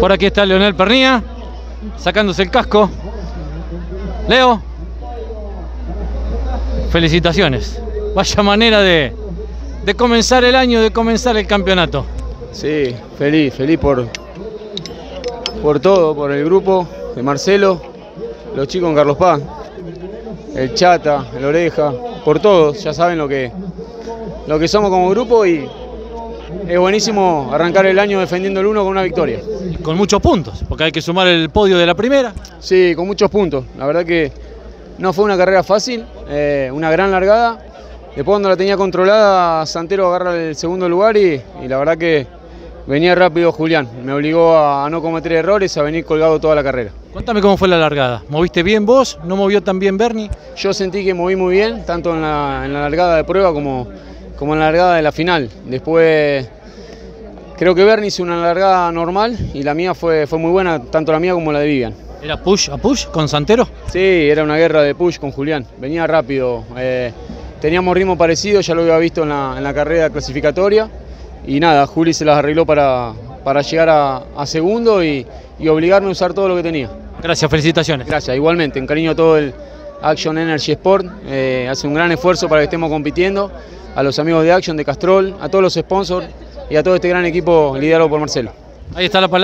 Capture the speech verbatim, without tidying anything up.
Por aquí está Leonel Pernía, sacándose el casco. Leo, felicitaciones. Vaya manera de, de comenzar el año, de comenzar el campeonato. Sí, feliz, feliz por, por todo, por el grupo de Marcelo, los chicos en Carlos Paz, el Chata, el Oreja, por todos, ya saben lo que, lo que somos como grupo y es buenísimo arrancar el año defendiendo el uno con una victoria. Y con muchos puntos, porque hay que sumar el podio de la primera. Sí, con muchos puntos, la verdad que no fue una carrera fácil, eh, una gran largada, después cuando la tenía controlada Santero agarra el segundo lugar y, y la verdad que venía rápido Julián, me obligó a no cometer errores, a venir colgado toda la carrera. Cuéntame cómo fue la largada, ¿moviste bien vos? ¿No movió tan bien Berni? Yo sentí que moví muy bien, tanto en la, en la largada de prueba como, como en la largada de la final. Después creo que Berni hizo una largada normal y la mía fue, fue muy buena, tanto la mía como la de Vivian. ¿Era push a push con Santero? Sí, era una guerra de push con Julián, venía rápido, eh, teníamos ritmo parecido, ya lo había visto en la, en la carrera clasificatoria. Y nada, Juli se las arregló para, para llegar a, a segundo y, y obligarme a usar todo lo que tenía. Gracias, felicitaciones. Gracias, igualmente, un cariño a todo el Action Energy Sport. Eh, hace un gran esfuerzo para que estemos compitiendo. A los amigos de Action, de Castrol, a todos los sponsors y a todo este gran equipo liderado por Marcelo. Ahí está la palabra.